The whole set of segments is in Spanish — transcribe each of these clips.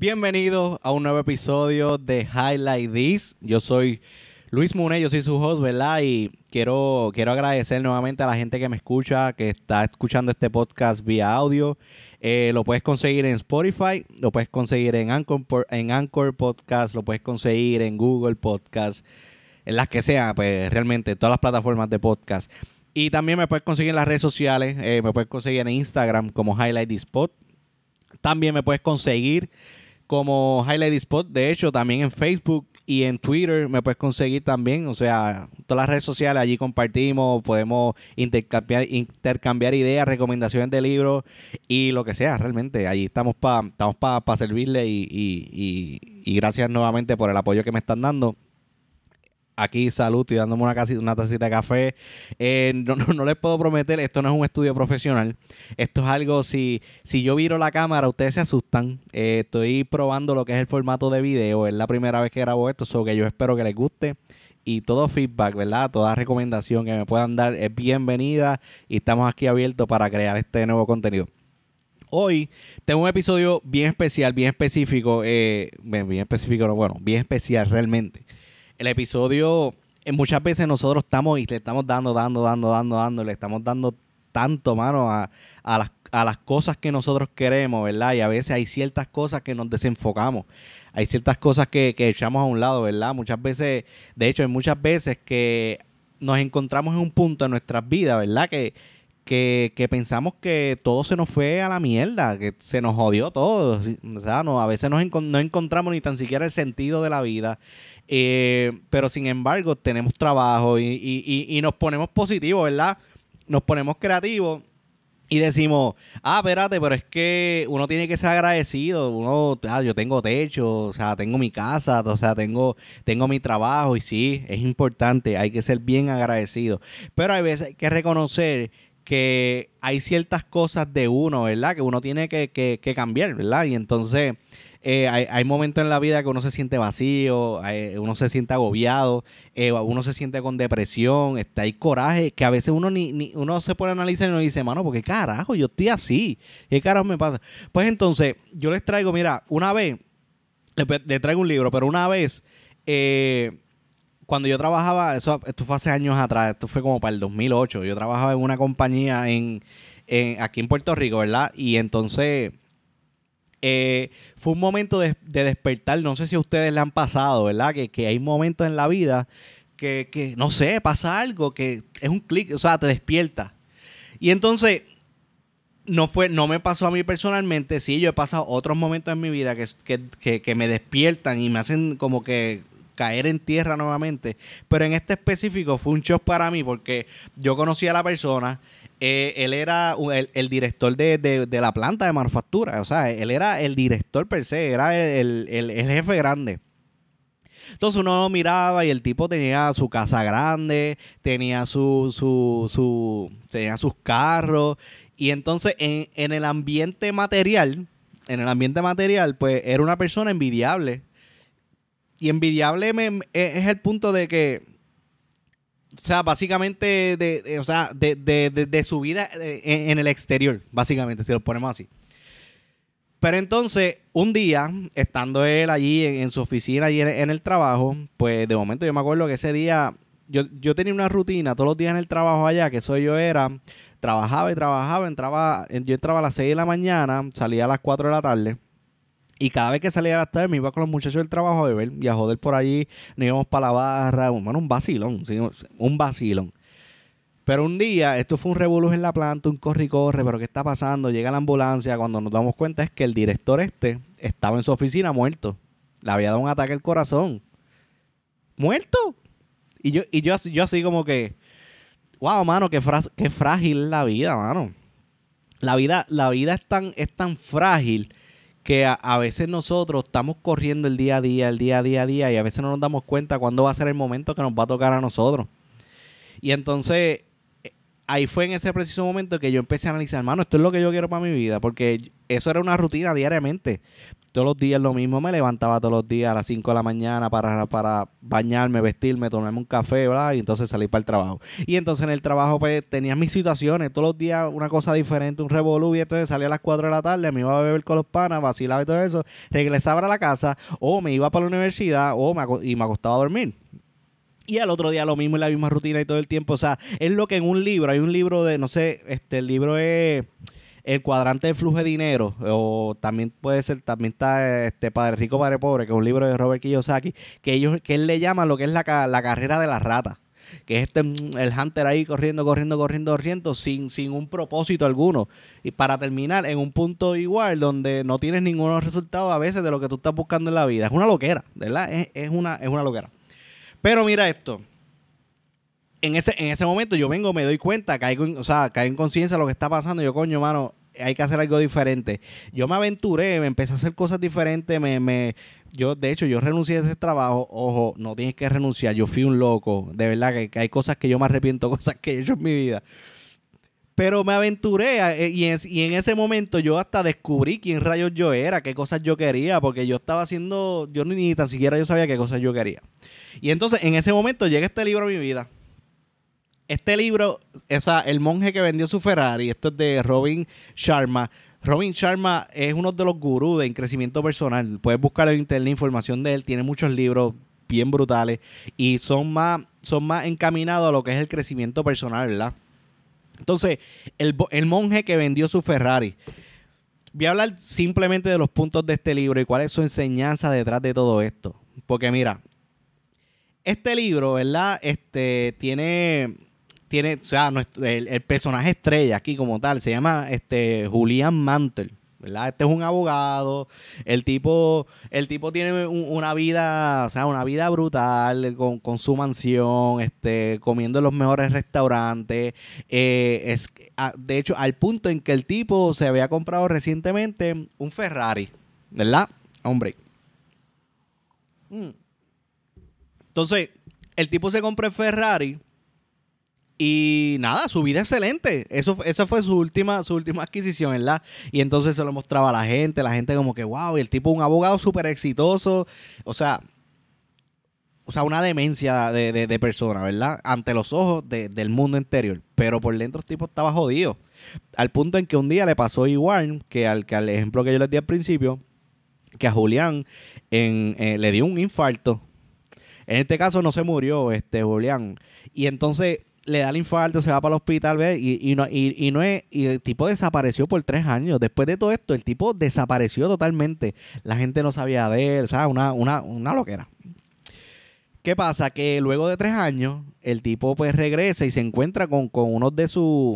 Bienvenidos a un nuevo episodio de Highlight This. Yo soy Luis Muné, yo soy su host, ¿verdad? Y quiero agradecer nuevamente a la gente que me escucha, que está escuchando este podcast vía audio. Lo puedes conseguir en Spotify, lo puedes conseguir en Anchor Podcast, lo puedes conseguir en Google Podcasts, en las que sean, pues realmente todas las plataformas de podcast. Y también me puedes conseguir en las redes sociales, me puedes conseguir en Instagram como Highlight This Pod. También me puedes conseguir como Highlight This Pod, de hecho, también en Facebook y en Twitter me puedes conseguir también. O sea, todas las redes sociales allí compartimos, podemos intercambiar ideas, recomendaciones de libros y lo que sea realmente. Allí estamos para servirle y gracias nuevamente por el apoyo que me están dando. Aquí, salud, estoy dándome una tacita de café. No les puedo prometer, esto no es un estudio profesional. Esto es algo, si yo viro la cámara, ustedes se asustan. Estoy probando lo que es el formato de video. Es la primera vez que grabo esto, so que yo espero que les guste. Y todo feedback, ¿verdad? Toda recomendación que me puedan dar es bienvenida. Y estamos aquí abiertos para crear este nuevo contenido. Hoy tengo un episodio bien especial, bien específico. Bien especial realmente. El episodio, muchas veces nosotros estamos y le estamos dando, le estamos dando tanto, mano, a las cosas que nosotros queremos, ¿verdad? Y a veces hay ciertas cosas que nos desenfocamos, hay ciertas cosas que echamos a un lado, ¿verdad? Muchas veces, de hecho, hay muchas veces que nos encontramos en un punto en nuestras vidas, ¿verdad? Que pensamos que todo se nos fue a la mierda, que se nos jodió todo. O sea, a veces no encontramos ni tan siquiera el sentido de la vida. Pero sin embargo, tenemos trabajo y nos ponemos positivos, ¿verdad? Nos ponemos creativos y decimos, espérate, pero es que uno tiene que ser agradecido. Yo tengo techo, o sea, tengo mi casa, o sea, tengo mi trabajo. Y sí, es importante, hay que ser bien agradecido. Pero hay veces que reconocer que hay ciertas cosas de uno, ¿verdad? Que uno tiene que cambiar, ¿verdad? Y entonces hay momentos en la vida que uno se siente vacío, uno se siente agobiado, uno se siente con depresión, hay coraje, que a veces uno uno se pone a analizar y uno dice, mano, ¿por qué carajo yo estoy así? ¿Qué carajo me pasa? Pues entonces, yo les traigo, mira, una vez, les traigo un libro, pero una vez, cuando yo trabajaba, esto fue hace años atrás, esto fue como para el 2008, yo trabajaba en una compañía aquí en Puerto Rico, ¿verdad? Y entonces fue un momento de despertar, no sé si a ustedes le han pasado, ¿verdad? Que hay momentos en la vida que no sé, pasa algo, que es un clic, o sea, te despierta. Y entonces no me pasó a mí personalmente, sí, yo he pasado otros momentos en mi vida que me despiertan y me hacen como que caer en tierra nuevamente, pero en este específico fue un shock para mí porque yo conocí a la persona, él era el director de la planta de manufactura, o sea, él era el director per se, era el jefe grande. Entonces uno miraba y el tipo tenía su casa grande, tenía tenía sus carros, y entonces en el ambiente material, pues era una persona envidiable. Y envidiable es el punto de que, o sea, básicamente, de su vida en el exterior, básicamente, si lo ponemos así. Pero entonces, un día, estando él allí en su oficina, allí en el trabajo, pues de momento yo me acuerdo que ese día, yo tenía una rutina todos los días en el trabajo allá, que soy yo era, yo entraba a las 6 de la mañana, salía a las 4 de la tarde. Y cada vez que salía a la tarde me iba con los muchachos del trabajo a beber y a joder por allí. Nos íbamos para la barra. Bueno, un vacilón. ¿Sí? Un vacilón. Pero un día, esto fue un revolú en la planta, un corre y corre. ¿Pero qué está pasando? Llega la ambulancia. Cuando nos damos cuenta es que el director estaba en su oficina muerto. Le había dado un ataque al corazón. ¿Muerto? Y yo así como que, wow, mano, qué frágil es la vida, mano. La vida es tan frágil que a veces nosotros estamos corriendo el día a día, y a veces no nos damos cuenta cuándo va a ser el momento que nos va a tocar a nosotros. Y entonces, ahí fue en ese preciso momento que yo empecé a analizar, hermano, esto es lo que yo quiero para mi vida, porque eso era una rutina diariamente. Todos los días lo mismo, me levantaba todos los días a las 5 de la mañana para bañarme, vestirme, tomarme un café, ¿verdad? Y entonces salir para el trabajo. Y entonces en el trabajo pues tenía mis situaciones, todos los días una cosa diferente, un revolú, y entonces salía a las 4 de la tarde, me iba a beber con los panas, vacilaba y todo eso, regresaba a la casa, o me iba para la universidad, y me acostaba a dormir. Y al otro día lo mismo, en la misma rutina y todo el tiempo. O sea, es lo que en un libro, hay un libro de, no sé, el libro es El cuadrante del flujo de dinero, o también puede ser, también está Padre Rico, Padre Pobre, que es un libro de Robert Kiyosaki, que él le llama lo que es la carrera de la rata. Que es el hunter ahí corriendo sin un propósito alguno. Y para terminar en un punto igual donde no tienes ninguno resultado a veces de lo que tú estás buscando en la vida. Es una loquera, ¿verdad? Es una loquera. Pero mira esto. En ese momento yo vengo, me doy cuenta, caigo en conciencia de lo que está pasando. Yo, coño, mano, hay que hacer algo diferente. Yo me aventuré, me empecé a hacer cosas diferentes. De hecho, yo renuncié a ese trabajo. Ojo, no tienes que renunciar. Yo fui un loco. De verdad que hay cosas que yo me arrepiento, cosas que he hecho en mi vida. Pero me aventuré y en ese momento yo hasta descubrí quién rayos yo era, qué cosas yo quería, porque yo estaba haciendo, yo ni tan siquiera yo sabía qué cosas yo quería. Y entonces en ese momento llega este libro a mi vida. Este libro, El monje que vendió su Ferrari, esto es de Robin Sharma. Robin Sharma es uno de los gurús en crecimiento personal. Puedes buscar en internet información de él. Tiene muchos libros bien brutales y son más encaminados a lo que es el crecimiento personal, ¿verdad? Entonces, el monje que vendió su Ferrari. Voy a hablar simplemente de los puntos de este libro y cuál es su enseñanza detrás de todo esto. Porque mira, este libro, ¿verdad? El personaje estrella aquí como tal se llama Julian Mantle, ¿verdad? Este es un abogado. El tipo tiene una vida, una vida brutal con su mansión, comiendo en los mejores restaurantes. De hecho, al punto en que el tipo se había comprado recientemente un Ferrari, ¿verdad? Hombre. Entonces, el tipo se compró el Ferrari. Y nada, su vida excelente. Esa fue su última adquisición, ¿verdad? Y entonces se lo mostraba a la gente como que, wow, y el tipo un abogado súper exitoso. O sea, una demencia de persona, ¿verdad? Ante los ojos del mundo exterior. Pero por dentro el tipo estaba jodido. Al punto en que un día le pasó igual que al ejemplo que yo les di al principio, que a Julián le dio un infarto. En este caso no se murió Julián. Y entonces le da el infarto, se va para el hospital, ¿ves? Y el tipo desapareció por 3 años. Después de todo esto, el tipo desapareció totalmente. La gente no sabía de él, ¿sabes? Una loquera. ¿Qué pasa? Que luego de 3 años, el tipo pues regresa y se encuentra con unos de sus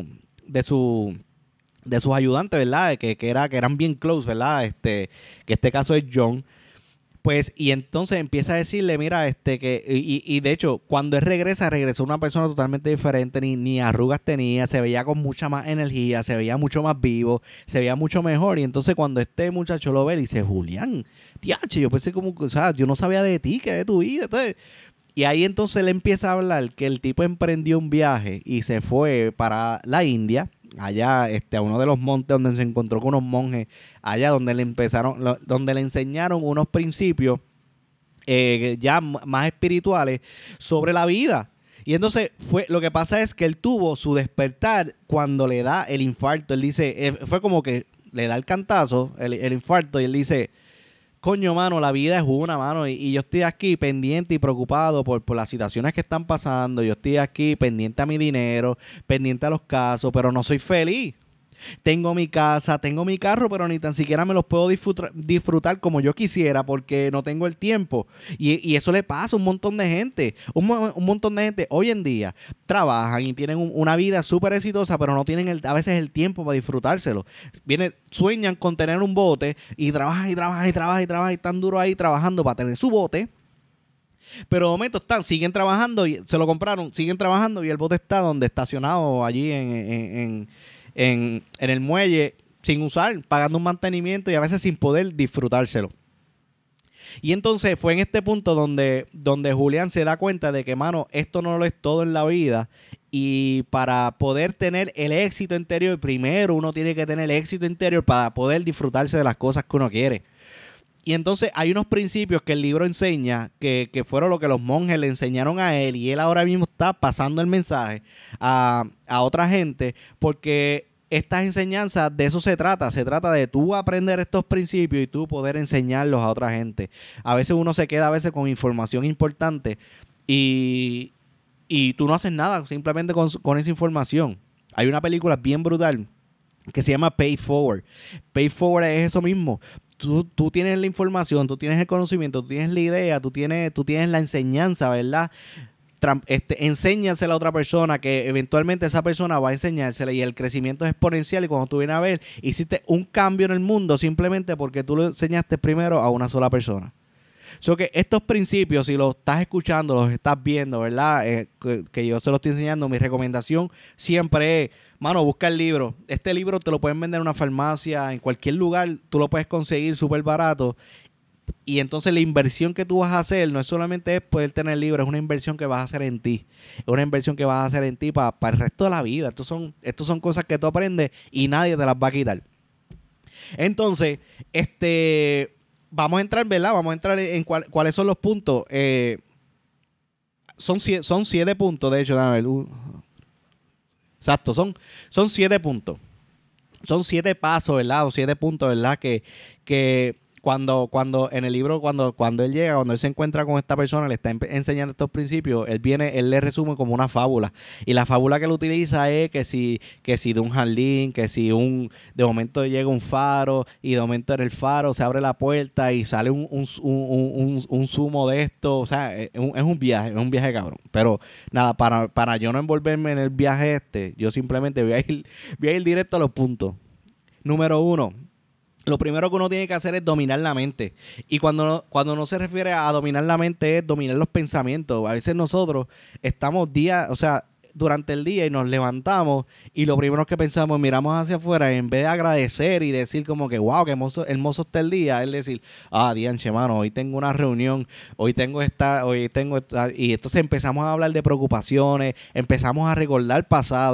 ayudantes, ¿verdad? Que eran bien close, ¿verdad? Que este caso es John. Pues, y entonces empieza a decirle, mira, y de hecho, cuando él regresó una persona totalmente diferente, ni arrugas tenía, se veía con mucha más energía, se veía mucho más vivo, se veía mucho mejor. Y entonces cuando este muchacho lo ve, le dice, Julián, tiache, yo pensé como, yo no sabía de ti, que de tu vida. Entonces, y ahí entonces le empieza a hablar que el tipo emprendió un viaje y se fue para la India, allá a uno de los montes donde se encontró con unos monjes, allá donde le enseñaron unos principios ya más espirituales sobre la vida. Y entonces lo que pasa es que él tuvo su despertar cuando le da el infarto. Él dice, fue como que le da el cantazo, el infarto, y él dice, coño, mano, la vida es una, mano, y yo estoy aquí pendiente y preocupado por las situaciones que están pasando. Yo estoy aquí pendiente a mi dinero, pendiente a los casos, pero no soy feliz. Tengo mi casa, tengo mi carro, pero ni tan siquiera me los puedo disfrutar como yo quisiera porque no tengo el tiempo. Y eso le pasa a un montón de gente. Un montón de gente hoy en día trabajan y tienen una vida súper exitosa, pero no tienen a veces el tiempo para disfrutárselo. Sueñan con tener un bote y trabajan y están duros ahí trabajando para tener su bote. Pero de momento siguen trabajando y se lo compraron, siguen trabajando y el bote está donde estacionado allí en el muelle sin usar, pagando un mantenimiento y a veces sin poder disfrutárselo. Y entonces fue en este punto donde Julián se da cuenta de que, mano, esto no lo es todo en la vida, y para poder tener el éxito interior, primero uno tiene que tener el éxito interior para poder disfrutarse de las cosas que uno quiere. Y entonces hay unos principios que el libro enseña, que fueron lo que los monjes le enseñaron a él, y él ahora mismo está pasando el mensaje a otra gente, porque estas enseñanzas, de eso se trata de tú aprender estos principios y tú poder enseñarlos a otra gente. A veces uno se queda con información importante y tú no haces nada simplemente con esa información. Hay una película bien brutal que se llama Pay Forward. Pay Forward es eso mismo. Tú tienes la información, tú tienes el conocimiento, tú tienes la idea, tú tienes la enseñanza, ¿verdad? Enséñasela a otra persona, que eventualmente esa persona va a enseñársela, y el crecimiento es exponencial. Y cuando tú vienes a ver, hiciste un cambio en el mundo simplemente porque tú lo enseñaste primero a una sola persona. So que estos principios, si los estás escuchando, los estás viendo, ¿verdad? Que yo se los estoy enseñando, mi recomendación siempre es, mano, busca el libro. Este libro te lo pueden vender en una farmacia, en cualquier lugar, tú lo puedes conseguir súper barato. Y entonces la inversión que tú vas a hacer no es solamente poder tener el libro, es una inversión que vas a hacer en ti. Es una inversión que vas a hacer en ti para el resto de la vida. Estos son cosas que tú aprendes y nadie te las va a quitar. Entonces, vamos a entrar, ¿verdad? Vamos a entrar en cuáles son los puntos. Son 7 puntos, de hecho. Exacto, son 7 puntos. Son 7 pasos, ¿verdad? O 7 puntos, ¿verdad? Que cuando en el libro, cuando él llega, cuando él se encuentra con esta persona, le está enseñando estos principios, él le resume como una fábula. Y la fábula que él utiliza es que si de un jardín, de momento llega un faro, y de momento en el faro se abre la puerta y sale un zumo de esto. O sea, es un viaje cabrón. Pero nada, para yo no envolverme en el viaje yo simplemente voy a ir directo a los puntos. Número 1. Lo primero que uno tiene que hacer es dominar la mente. Y cuando no se refiere a dominar la mente, es dominar los pensamientos. A veces nosotros estamos durante el día, y nos levantamos y lo primero que pensamos, miramos hacia afuera, y en vez de agradecer y decir como que wow, qué hermoso está el día, es decir, dianche, mano, hoy tengo una reunión, hoy tengo esta, y entonces empezamos a hablar de preocupaciones, empezamos a recordar cosas,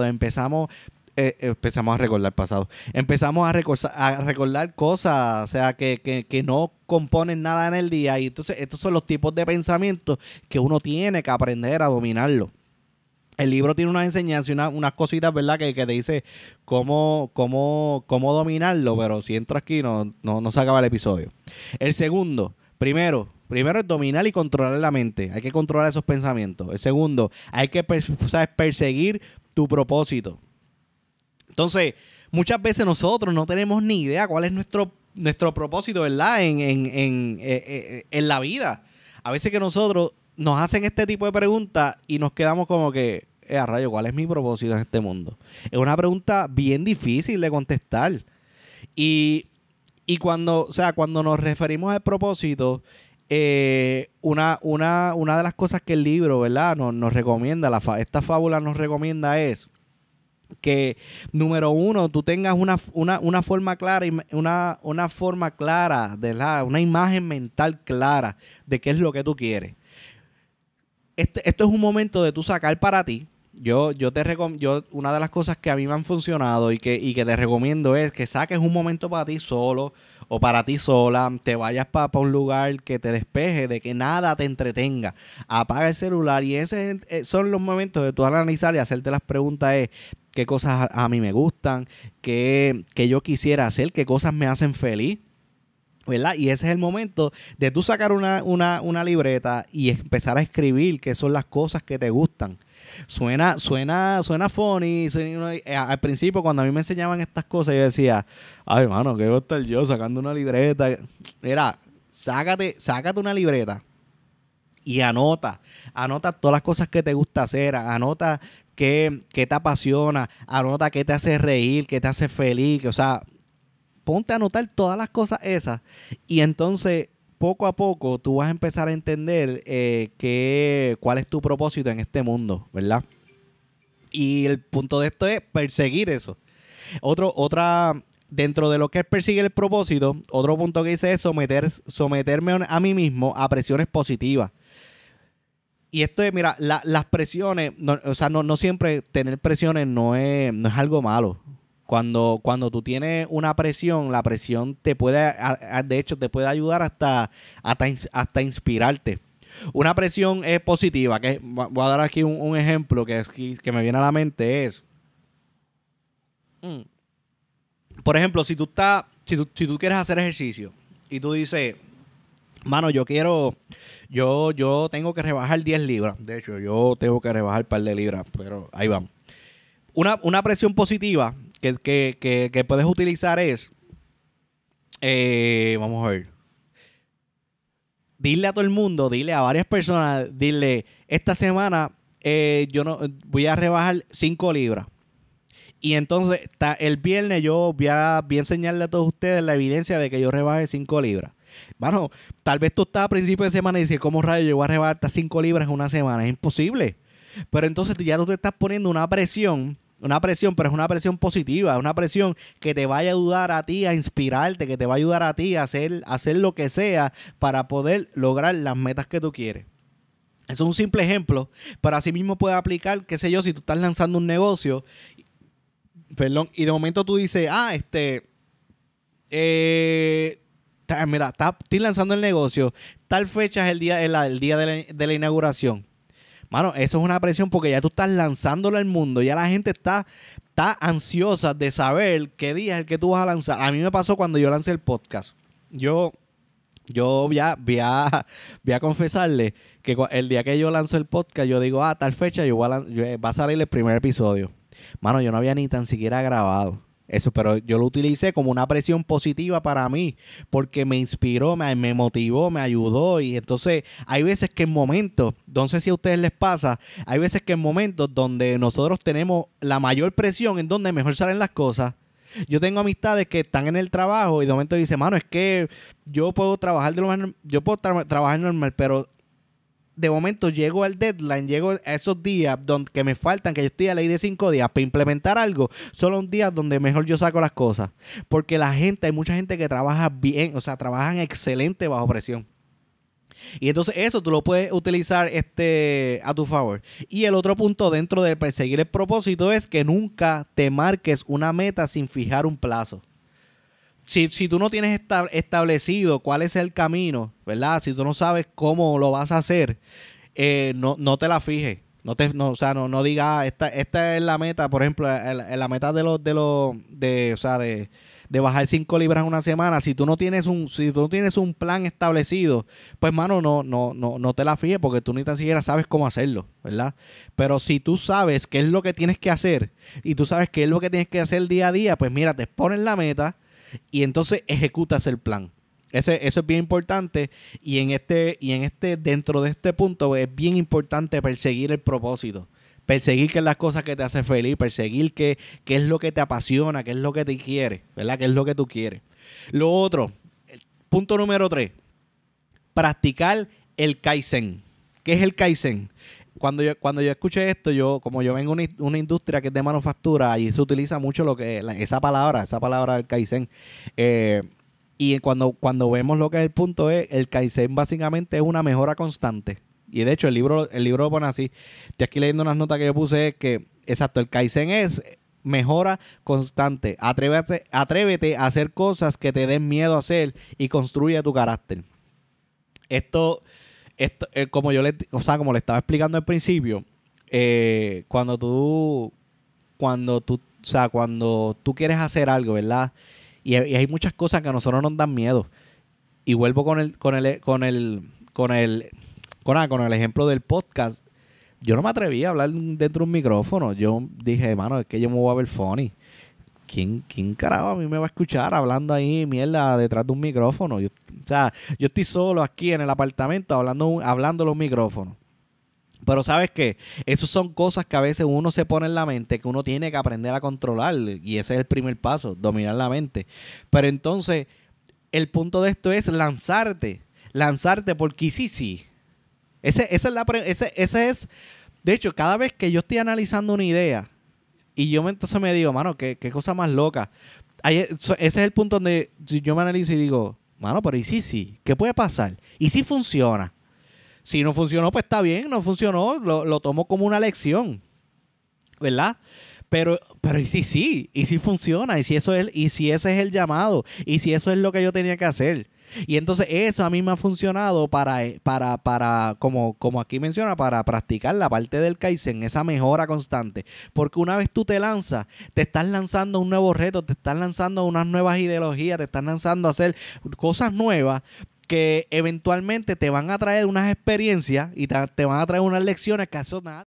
o sea, que no componen nada en el día. Y entonces estos son los tipos de pensamientos que uno tiene que aprender a dominarlo. El libro tiene unas enseñanzas y unas cositas, ¿verdad? Que te dice cómo dominarlo, pero si entro aquí no se acaba el episodio. El segundo, primero es dominar y controlar la mente. Hay que controlar esos pensamientos. El segundo, hay que perseguir tu propósito. Entonces, muchas veces nosotros no tenemos ni idea cuál es nuestro propósito, ¿verdad? En la vida. A veces que nosotros nos hacen este tipo de preguntas y nos quedamos como que, a rayo, ¿cuál es mi propósito en este mundo? Es una pregunta bien difícil de contestar. Y cuando nos referimos al propósito, una de las cosas que el libro, ¿verdad?, nos recomienda, esta fábula nos recomienda es que, número 1, tú tengas una forma clara, una forma clara, ¿verdad?, una imagen mental clara de qué es lo que tú quieres. Esto es un momento de tú sacar para ti. Yo una de las cosas que a mí me han funcionado y que te recomiendo es que saques un momento para ti solo o para ti sola, te vayas para un lugar que te despeje, de que nada te entretenga, apaga el celular, y esos son los momentos de tú analizar y hacerte las preguntas es qué cosas a mí me gustan, qué yo quisiera hacer, qué cosas me hacen feliz, ¿verdad? Y ese es el momento de tú sacar una libreta y empezar a escribir qué son las cosas que te gustan. Suena funny. Al principio, cuando a mí me enseñaban estas cosas, yo decía, ay, hermano, ¿qué voy a estar yo sacando una libreta? Mira, sácate una libreta y anota todas las cosas que te gusta hacer, anota qué te apasiona, anota qué te hace reír, qué te hace feliz, o sea, ponte a anotar todas las cosas esas, y entonces poco a poco tú vas a empezar a entender cuál es tu propósito en este mundo, ¿verdad? Y el punto de esto es perseguir eso. Dentro de lo que es perseguir el propósito, otro punto que dice es someterme a mí mismo a presiones positivas. Y esto es, mira, las presiones, no siempre tener presiones no es algo malo. Cuando tú tienes una presión, la presión te puede, de hecho, te puede ayudar hasta inspirarte. Una presión es positiva, que voy a dar aquí un ejemplo que me viene a la mente es, por ejemplo, si tú quieres hacer ejercicio y tú dices, mano, yo tengo que rebajar 10 libras. De hecho, yo tengo que rebajar un par de libras, pero ahí vamos. Una presión positiva que puedes utilizar es, vamos a ver, dile a todo el mundo, dile a varias personas, dile, esta semana yo no voy a rebajar 5 libras. Y entonces el viernes yo voy a enseñarle a todos ustedes la evidencia de que yo rebajé 5 libras. Bueno, tal vez tú estás a principio de semana y dices, ¿cómo rayos yo voy a rebajar hasta 5 libras en una semana? Es imposible. Pero entonces ya tú te estás poniendo una presión, pero es una presión positiva, es una presión que te vaya a ayudar a ti a inspirarte, que te va a ayudar a ti a hacer lo que sea para poder lograr las metas que tú quieres. Eso es un simple ejemplo, pero así mismo puedes aplicar, qué sé yo, si tú estás lanzando un negocio, y de momento tú dices, mira, estoy lanzando el negocio, tal fecha es el día de la inauguración. Mano, eso es una presión porque ya tú estás lanzándolo al mundo. Ya la gente está ansiosa de saber qué día es el que tú vas a lanzar. A mí me pasó cuando yo lancé el podcast. Yo voy a confesarle que el día que yo lancé el podcast, yo digo, tal fecha va a salir el primer episodio. Mano, yo no había ni tan siquiera grabado. Eso, pero yo lo utilicé como una presión positiva para mí, porque me inspiró, me motivó, me ayudó. Y entonces hay veces que en momentos, no sé si a ustedes les pasa, hay veces que en momentos donde nosotros tenemos la mayor presión, en donde mejor salen las cosas. Yo tengo amistades que están en el trabajo y de momento dicen, mano, es que yo puedo trabajar trabajar normal, pero de momento llego al deadline, llego a esos días que me faltan, que yo estoy a ley de 5 días para implementar algo, solo un día donde mejor yo saco las cosas. Porque hay mucha gente que trabaja bien, o sea, trabajan excelente bajo presión. Y entonces eso tú lo puedes utilizar a tu favor. Y el otro punto dentro de perseguir el propósito es que nunca te marques una meta sin fijar un plazo. Si tú no tienes establecido cuál es el camino, ¿verdad? Si tú no sabes cómo lo vas a hacer, no te la fijes. No digas, esta es la meta, por ejemplo, la meta de bajar 5 libras en una semana. Si tú no tienes un plan establecido, pues, mano, no te la fíes porque tú ni tan siquiera sabes cómo hacerlo, ¿verdad? Pero si tú sabes qué es lo que tienes que hacer y tú sabes qué es lo que tienes que hacer día a día, pues mira, te pones la meta y entonces ejecutas el plan. Eso es bien importante. Y dentro de este punto es bien importante perseguir el propósito. Perseguir qué es las cosas que te hacen feliz, perseguir qué es lo que te apasiona, qué es lo que te quiere, ¿verdad? Qué es lo que tú quieres. Lo otro, punto número 3, practicar el Kaizen. ¿Qué es el Kaizen? Cuando yo escuché esto, como yo vengo de una industria que es de manufactura, allí se utiliza mucho esa palabra del Kaizen. Y cuando vemos lo que es el punto, el Kaizen básicamente es una mejora constante. Y de hecho, el libro lo pone así. Estoy aquí leyendo unas notas que yo puse, el Kaizen es mejora constante. Atrévete a hacer cosas que te den miedo a hacer y construye tu carácter. Esto, como le estaba explicando al principio, cuando tú quieres hacer algo, ¿verdad? Y hay muchas cosas que a nosotros nos dan miedo. Y vuelvo con el ejemplo del podcast. Yo no me atreví a hablar dentro de un micrófono. Yo dije, mano, es que yo me voy a ver funny. ¿Quién carajo a mí me va a escuchar hablando ahí mierda detrás de un micrófono? Yo estoy solo aquí en el apartamento hablando los micrófonos. Pero ¿sabes qué? Esas son cosas que a veces uno se pone en la mente, que uno tiene que aprender a controlar. Y ese es el primer paso, dominar la mente. Pero entonces, el punto de esto es lanzarte. Lanzarte porque sí. De hecho, cada vez que yo estoy analizando una idea, y yo entonces me digo, mano, qué cosa más loca. Ese es el punto donde yo me analizo y digo, mano, pero ¿y sí? ¿Qué puede pasar? ¿Y si funciona? Si no funcionó, pues está bien, no funcionó. Lo tomo como una lección, ¿verdad? Pero y sí funciona, y si ese es el llamado, y si eso es lo que yo tenía que hacer. Y entonces eso a mí me ha funcionado para como aquí menciona, para practicar la parte del Kaizen, esa mejora constante. Porque una vez tú te lanzas, te estás lanzando un nuevo reto, te estás lanzando unas nuevas ideologías, te estás lanzando a hacer cosas nuevas que eventualmente te van a traer unas experiencias y te van a traer unas lecciones que eso nada.